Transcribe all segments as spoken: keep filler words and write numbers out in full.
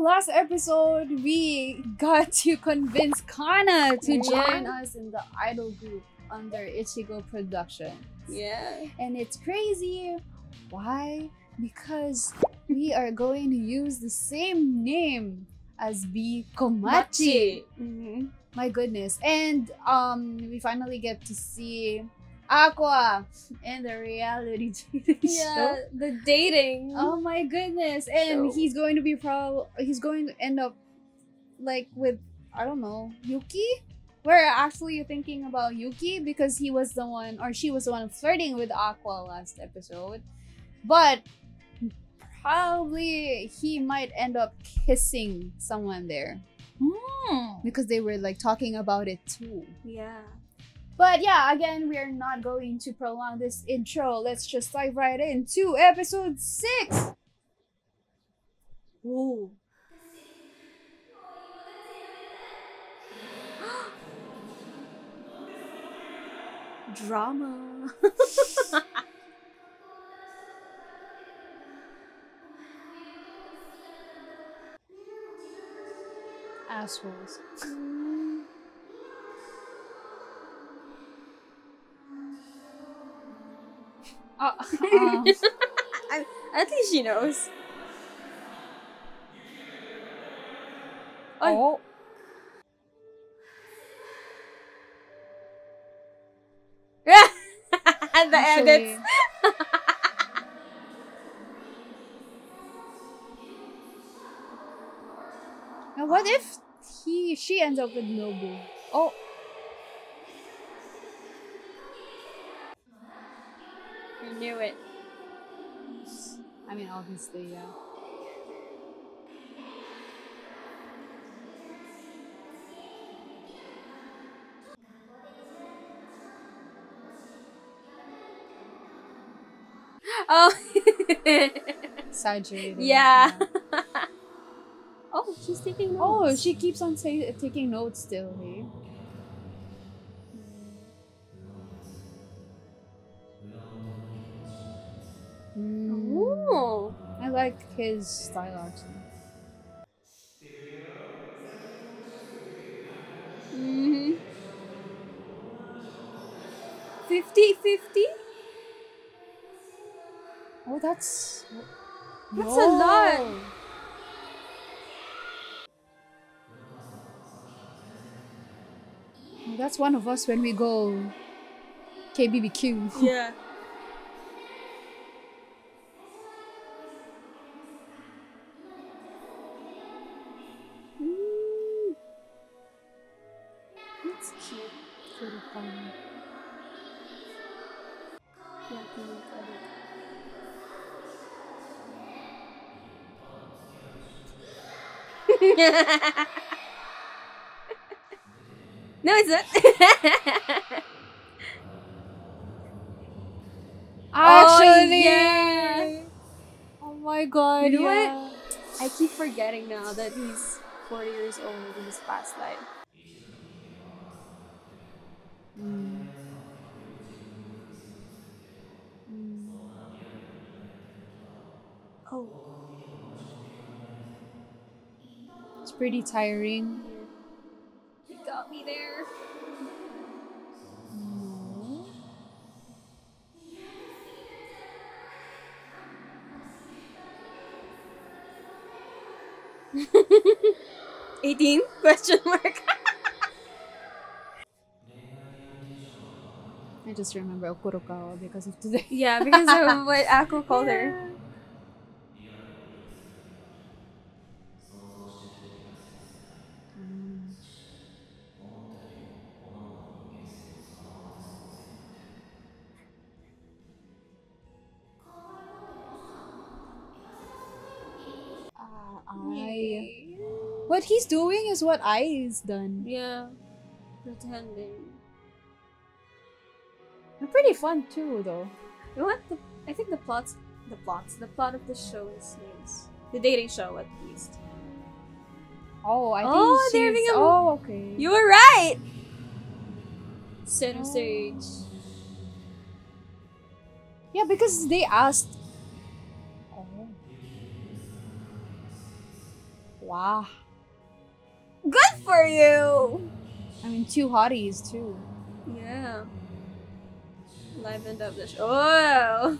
last episode, we got to convince Kana to join yeah. us in the idol group under Ichigo Productions. Yeah. And it's crazy. Why? Because we are going to use the same name as B Komachi. Mm-hmm. My goodness. And um, we finally get to see Aqua and the reality dating yeah, show. Yeah, the dating. Oh my goodness. And so. he's going to be prob he's going to end up like with, I don't know, Yuki? We're actually thinking about Yuki because he was the one, or she was the one flirting with Aqua last episode. But probably he might end up kissing someone there. Mm. Because they were like talking about it too. Yeah. But yeah, again, we're not going to prolong this intro. Let's just dive right into episode six. Whoa. Drama. Assholes. Uh, uh. I, at least she knows. Oh. oh. And the Actually. edits. Now what if he she ends up with Nobu? Oh. Knew it. I mean, obviously, yeah. Oh, exaggerated. Yeah. yeah. Oh, she's taking notes. Oh, she keeps on say, taking notes still, hey? Ooh. I like his style actually. Mm-hmm. fifty fifty? Oh, that's... That's Whoa. a lot! Oh, that's one of us when we go K B B Q. Yeah. No, it's not. Actually, oh, yeah. oh my god! You know yeah. what? I keep forgetting now that he's forty years old in his past life. Mm. Mm. Oh. Pretty tiring. He got me there. No. eighteen? Question mark. I just remember Okurokawa because of today. Yeah, because of what Ako called yeah. her. I... What he's doing is what Ai's done. Yeah. Pretending. They're pretty fun too though. You know what? The, I think the plots... The plots? The plot of the show is nice. The dating show at least. Oh, I think oh, she's... They're being a... Oh, okay. You were right! Center oh. stage. Yeah, because they asked... Wow. Good for you! I mean, two hotties, too. Yeah. Livened up the show. Oh!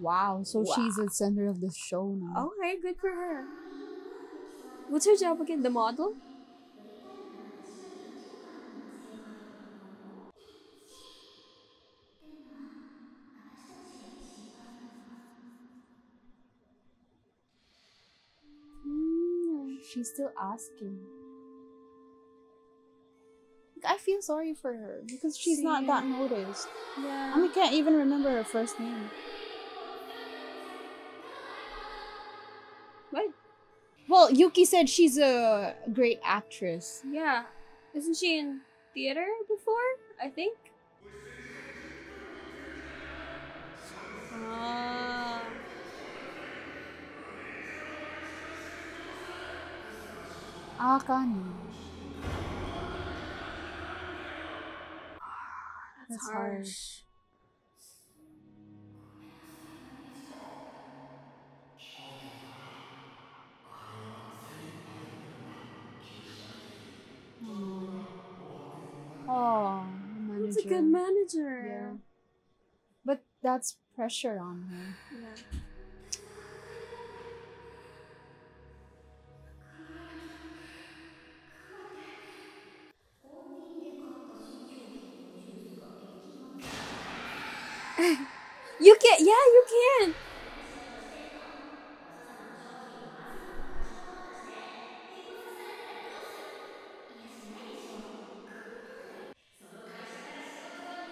Wow, so wow. She's the center of the show now. Okay, good for her. What's her job again? The model? She's still asking. I feel sorry for her because she's See? not that noticed. Yeah. I mean, can't even remember her first name. What? Well, Yuki said she's a great actress. Yeah. Isn't she in theater before? I think. Ah. Uh... Akane. That's, That's harsh. harsh. Mm. Oh, the manager. That's a good manager. Yeah. But that's pressure on her. Yeah. You can, yeah, you can.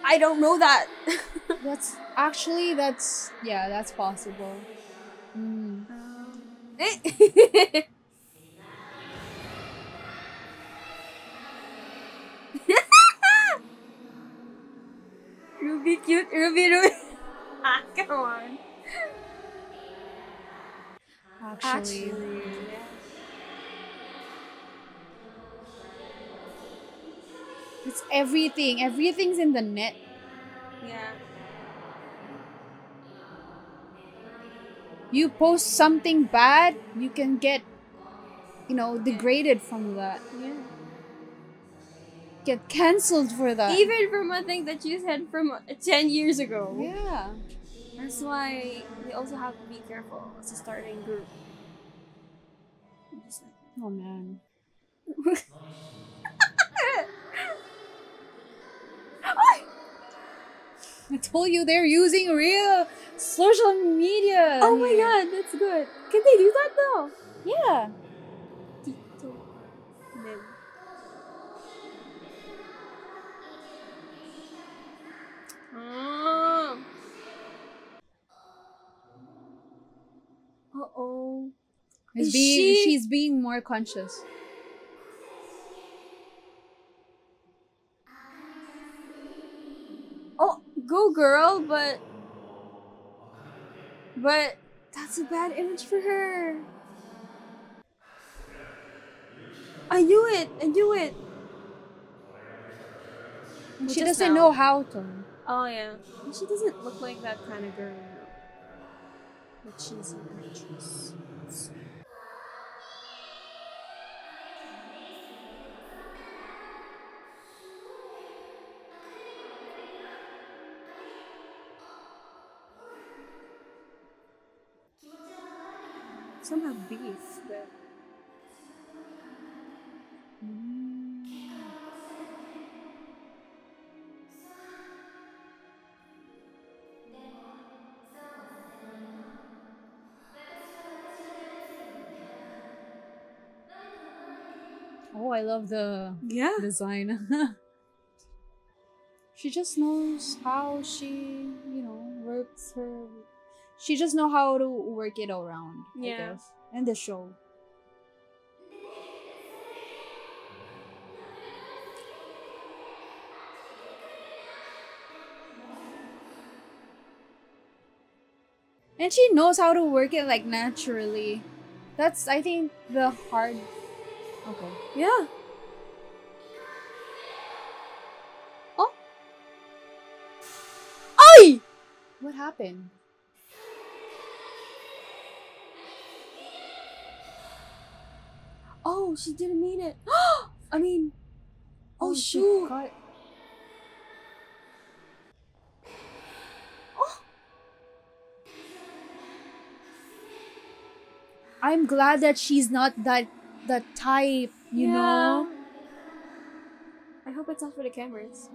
I don't know that. That's actually, that's, yeah, that's possible. Mm. Um. Ruby, cute, Ruby, Ruby. Ah, come on. Actually. Actually. It's everything. Everything's in the net. Yeah. You post something bad, you can get, you know, degraded from that. Yeah. Get cancelled for that. Even from a thing that you said from ten years ago. Yeah. That's why we also have to be careful as a starting group. Just like, oh man. I told you they're using real social media. Oh my god, that's good. Can they do that though? Yeah. Mm. Uh oh. Is being, she... She's being more conscious. Oh, go girl, but. But that's a bad image for her. I knew it! I knew it! But she doesn't know how to. Oh yeah, she doesn't look like that kind of girl, but she's an actress. Some have beef, but. Oh, I love the yeah. design. She just knows how she, you know, works her... She just knows how to work it around, yeah. I guess. And the show. And she knows how to work it, like, naturally. That's, I think, the hard... Okay. Yeah. Oh. Oi! What happened? Oh, she didn't mean it. I mean, oh, oh shoot. Got... Oh. I'm glad that she's not that that type, you yeah. know. I hope it's not for the cameras.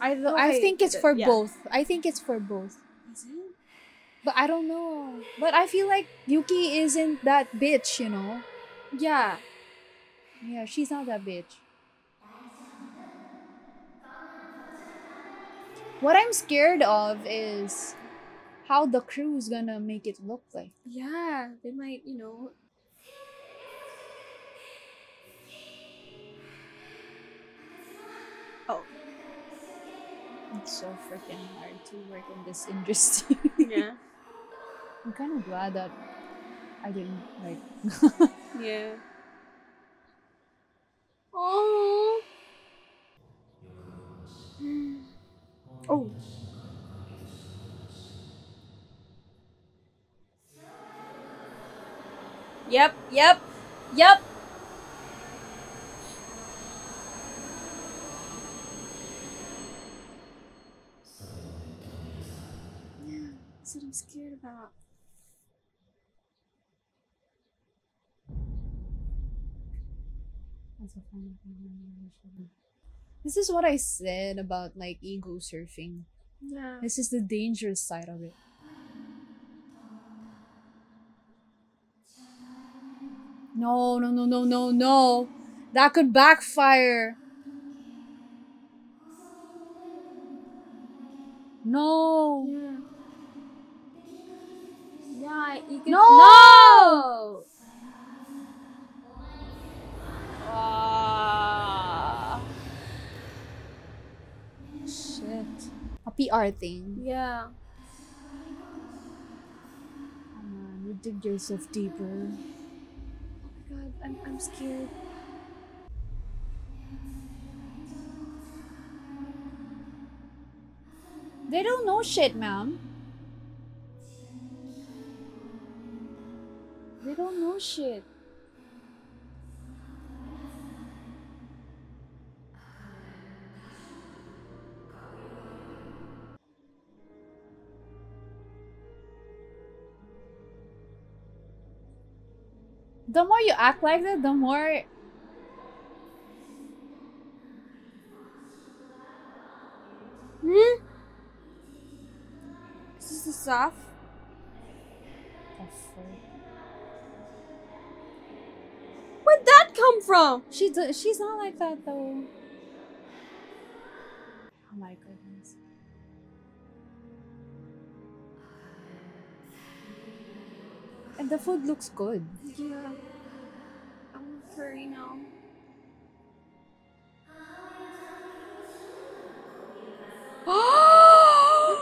I okay. I think it's for yeah. both. I think it's for both. Is it? But I don't know. But I feel like Yuki isn't that bitch, you know. Yeah. Yeah, she's not that bitch. What I'm scared of is how the crew is gonna make it look like. Yeah, they might, you know. Oh. It's so freaking hard to work in this industry. Yeah. I'm kind of glad that I didn't, like... yeah. Oh. Oh. Yep, yep, yep. That's what I'm scared about. This is what I said about like ego surfing. Yeah. This is the dangerous side of it. No, no, no, no, no, no. That could backfire. No. Yeah. Yeah, you can- No! No! Uh, shit. A P R thing. Yeah. Come on, you dig yourself deeper. Oh my god, I'm, I'm scared. They don't know shit, ma'am. They don't know shit. The more you act like that, the more... Hmm? Is this the stuff? Where'd that come from? She do she's not like that though. Oh my goodness. And the food looks good. Yeah. I'm hungry now.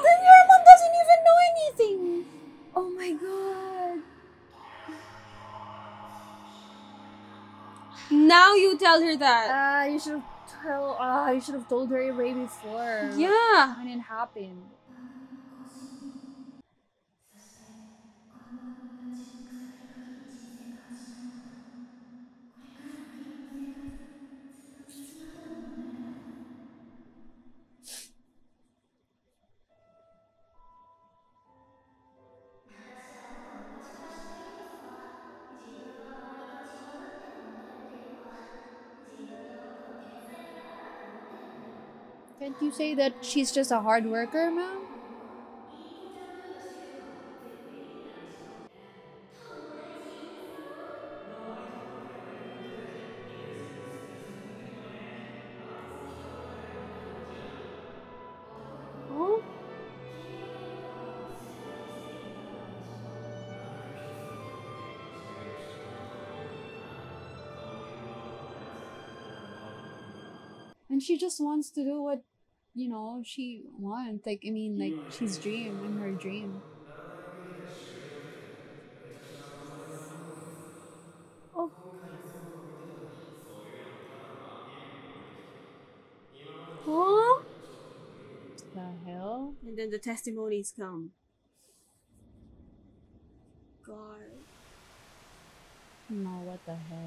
Then your mom doesn't even know anything. Oh my god. Now you tell her that. Uh, you should have tell. Uh, you should have told her way before. Yeah. When it happened. Can't you say that she's just a hard worker, ma'am? Oh? And she just wants to do what you know, she wants, like, I mean, like, she's dream in her dream. Oh. Huh? The hell? And then the testimonies come. God. No, what the hell?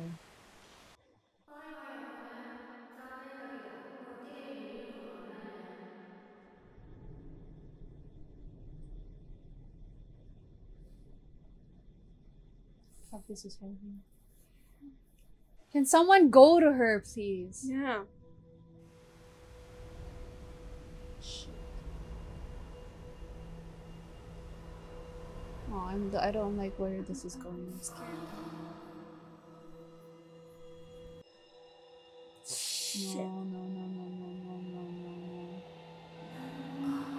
Fuck, this is heavy. Can someone go to her, please? Yeah. Shit. Oh, I'm I don't like where this is going. I'm scared. Shit. No, no, no, no, no, no, no, no, no.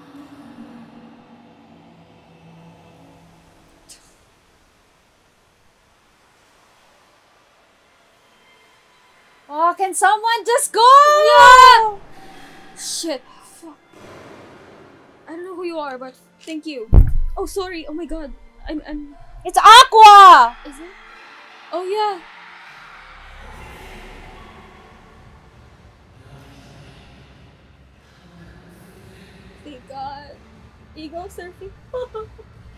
Oh, can someone just go? Yeah. Shit. Fuck. I don't know who you are, but thank you. Oh, sorry. Oh my god. I'm. I'm. It's Aqua. Is it? Oh yeah. God, ego surfing.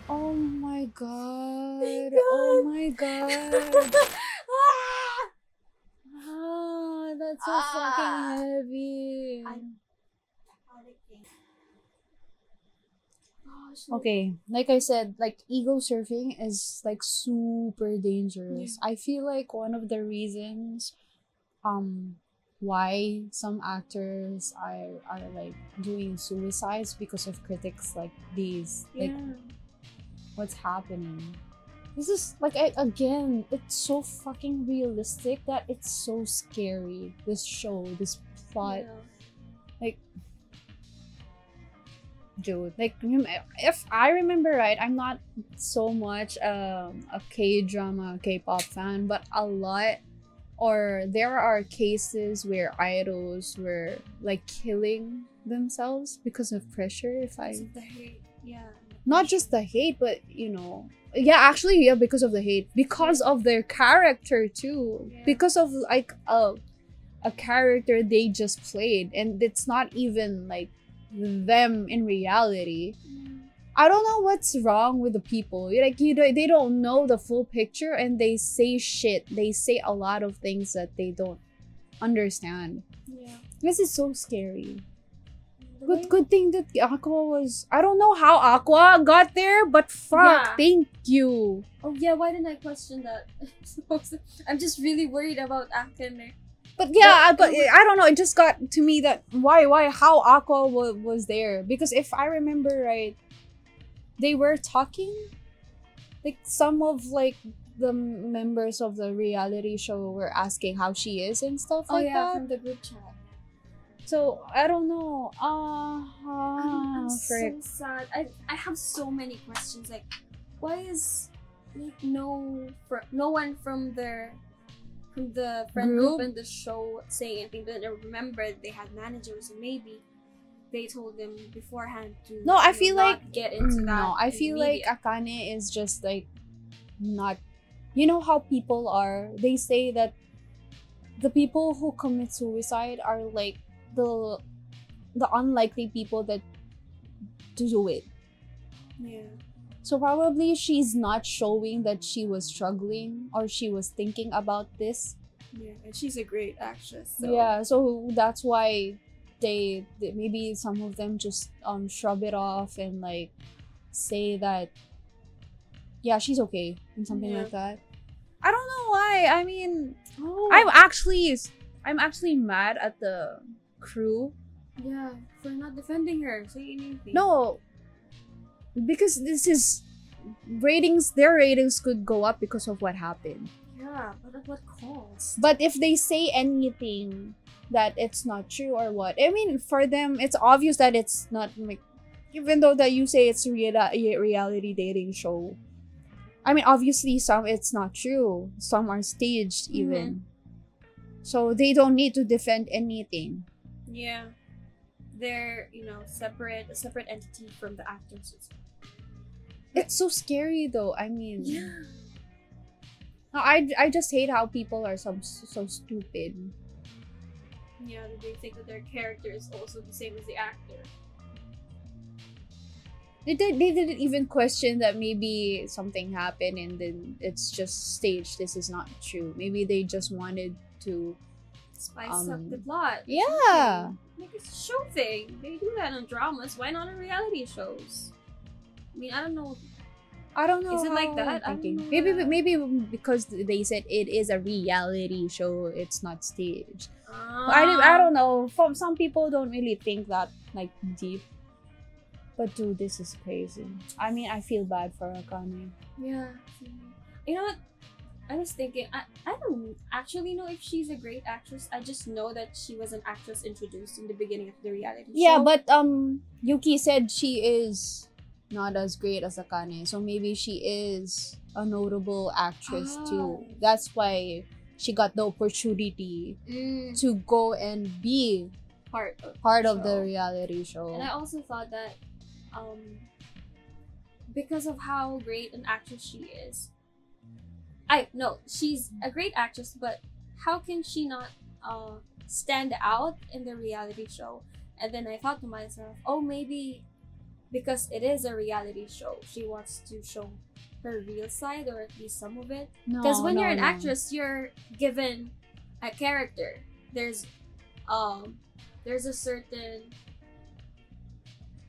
Oh my god. God. Oh my god. Ah, that's so ah. fucking heavy. I'm... Okay, like I said, like ego surfing is like super dangerous. Yeah. I feel like one of the reasons, um. why some actors are are like doing suicides because of critics like these. Yeah. Like, what's happening? This is like I, again, it's so fucking realistic that it's so scary. This show, this plot, yeah. like, dude, like if I remember right, I'm not so much um, a K drama, K-pop fan, but a lot. Or there are cases where idols were like killing themselves because of pressure. If I the hate. Yeah. Not just the hate, but you know, yeah, actually, yeah, because of the hate, because of their character too, yeah. because of like a a character they just played, and it's not even like them in reality. Yeah. I don't know what's wrong with the people. Like you, they don't know the full picture, and they say shit. They say a lot of things that they don't understand. Yeah, this is so scary. The good, good thing that Aqua was. I don't know how Aqua got there, but fuck, yeah. thank you. Oh yeah, why didn't I question that? I'm supposed to, I'm just really worried about Akane. But yeah, but, but I don't know. It just got to me that why, why, how Aqua was was there? Because if I remember right. They were talking, like some of like the members of the reality show were asking how she is and stuff oh, like yeah, that. Oh yeah, from the group chat. So I don't know. Uh, uh, I'm, I'm so sad. I I have so many questions. Like, why is like no fr no one from their from the friend group and the show saying anything? But I remembered they had managers, and maybe. They told them beforehand to no, I feel not like, get into that. No, I feel like Akane is just like not... You know how people are? They say that the people who commit suicide are like the the unlikely people that to do it. Yeah. So probably she's not showing that she was struggling or she was thinking about this. Yeah, and she's a great actress. So. Yeah, so that's why... They, they maybe some of them just um shrug it off and like say that yeah she's okay and something yeah. like that. I don't know why. I mean, oh. I'm actually I'm actually mad at the crew. Yeah, for not defending her. Say anything. No, because this is ratings. Their ratings could go up because of what happened. Yeah, but at what cost? But if they say anything. That it's not true or what? I mean, for them, it's obvious that it's not. Like, even though that you say it's real reality dating show, I mean, obviously some it's not true. Some are staged even, mm-hmm. so they don't need to defend anything. Yeah, they're you know separate, a separate entity from the actors. It's so scary though. I mean, yeah. No, I I just hate how people are so so stupid. Yeah, they think that their character is also the same as the actor. They, did, they didn't even question that maybe something happened and then it's just staged. This is not true. Maybe they just wanted to spice um, up the plot. Yeah. Like a show thing. They do that on dramas. Why not on reality shows? I mean, I don't know. I don't know. Is it like that? I don't know. Maybe, maybe because they said it is a reality show. It's not staged. Ah. I, I don't know. From some people don't really think that like deep. But dude, this is crazy. I mean, I feel bad for Akane. Yeah. You know what? I was thinking, I, I don't actually know if she's a great actress. I just know that she was an actress introduced in the beginning of the reality yeah, show. Yeah, but um, Yuki said she is not as great as Akane. So maybe she is a notable actress ah. too. That's why she got the opportunity mm. to go and be part of, part the, of the reality show. And I also thought that Um, because of how great an actress she is. I no, she's a great actress, but how can she not uh, stand out in the reality show? And then I thought to myself, oh, maybe because it is a reality show, she wants to show her real side, or at least some of it. Because no, when no, you're an no. actress, you're given a character. There's, um, there's a certain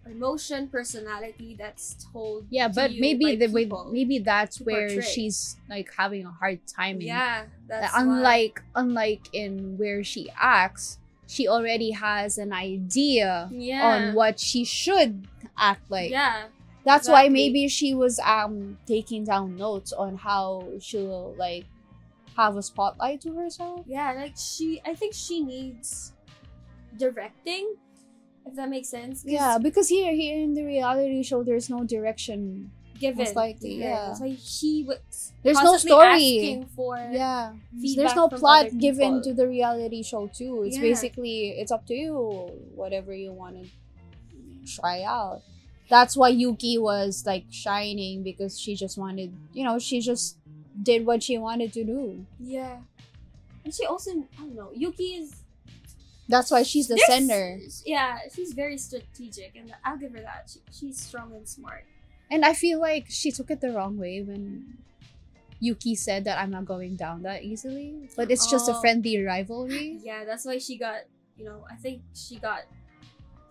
emotion, personality that's told. Yeah, but to you maybe the way, maybe that's where portray. she's like having a hard time. In, yeah, that's like, unlike unlike in where she acts, she already has an idea yeah. on what she should act like. Yeah, that's exactly. why maybe she was um taking down notes on how she'll like have a spotlight to herself. Yeah, like she, I think she needs directing. If that makes sense. Yeah, because here, here in the reality show, there's no direction given. Most likely, yeah. That's why she was. There's no story. For yeah. There's no plot given to the reality show too. It's yeah. basically it's up to you, whatever you want to try out. That's why Yuki was like shining, because she just wanted, you know, she just did what she wanted to do. Yeah, and she also, I don't know, Yuki is. That's why she's the There's, sender. Yeah, she's very strategic, and I'll give her that. She, she's strong and smart. And I feel like she took it the wrong way when Yuki said that I'm not going down that easily. But it's oh. just a friendly rivalry. Yeah, that's why she got, you know, I think she got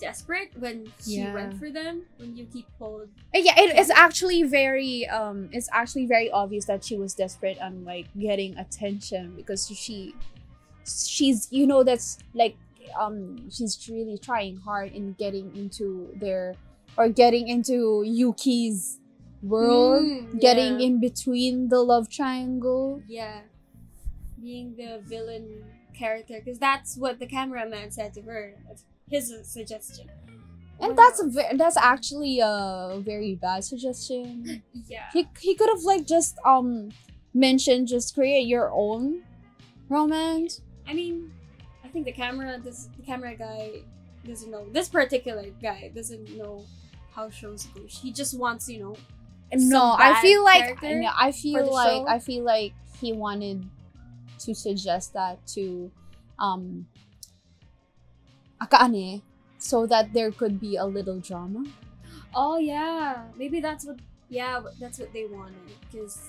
desperate when she yeah. went for them. When Yuki pulled. Yeah, it is actually very, um, it's actually very obvious that she was desperate on like getting attention, because she. She's, you know, that's like, um, she's really trying hard in getting into their, or getting into Yuki's world, mm, getting yeah. in between the love triangle. Yeah, being the villain character, because that's what the cameraman said to her. That's his suggestion. And that's a ve that's actually a very bad suggestion. Yeah, he he could have like just um mentioned just create your own romance. I mean, I think the camera, this the camera guy doesn't know. This particular guy doesn't know how shows go. He just wants, you know. No, I feel like no, I feel like show. I feel like he wanted to suggest that to, um, Akane, so that there could be a little drama. Oh yeah, maybe that's what. Yeah, that's what they wanted, because.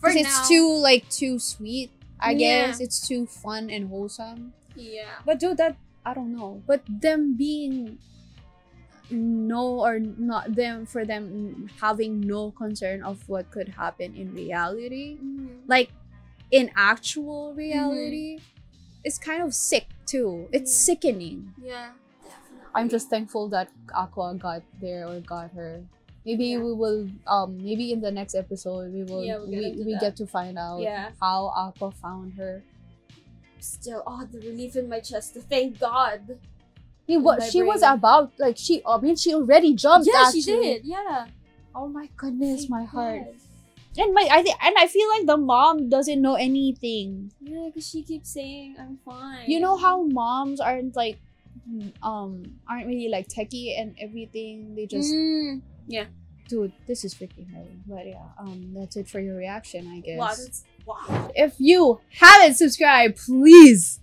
Because it's too like too sweet. I yeah. guess it's too fun and wholesome. Yeah. But dude, that I don't know. But them being no or not them for them having no concern of what could happen in reality, mm-hmm. like in actual reality, mm-hmm. it's kind of sick too. It's yeah. sickening. Yeah. Definitely. I'm just thankful that Aqua got there or got her. Maybe yeah. we will, um, maybe in the next episode, we will, yeah, we'll get we, we get to find out yeah. how Aqua found her. Still, oh, the relief in my chest, thank God. He was, she brain. was about, like, she, I mean, she already jumped, yeah, actually. She did, yeah. Oh my goodness, thank my heart. God. And my, I think, and I feel like the mom doesn't know anything. Yeah, because she keeps saying, I'm fine. You know how moms aren't, like, um, aren't really, like, techie and everything, they just... Mm. Yeah, dude, this is freaking heavy. But yeah, um, that's it for your reaction, I guess. Wow, wow. If you haven't subscribed, please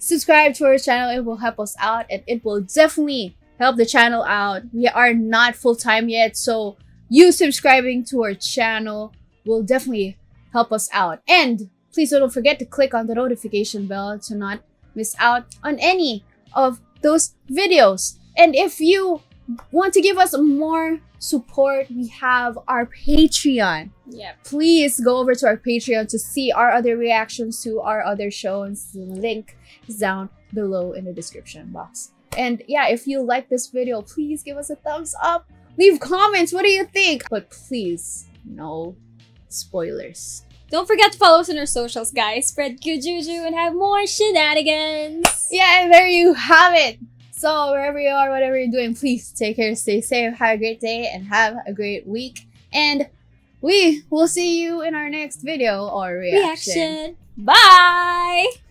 subscribe to our channel. It will help us out, and it will definitely help the channel out. We are not full-time yet, so you subscribing to our channel will definitely help us out. And please don't forget to click on the notification bell to not miss out on any of those videos. And if you want to give us more support, we have our Patreon. Yeah, please go over to our Patreon to see our other reactions to our other shows. The link is down below in the description box. And yeah, if you like this video, please give us a thumbs up, leave comments, what do you think, but please no spoilers. Don't forget to follow us on our socials, guys. Spread good juju and have more shenanigans. Yeah, and there you have it. So wherever you are, whatever you're doing, please take care, stay safe, have a great day, and have a great week. And we will see you in our next video or reaction. reaction. Bye!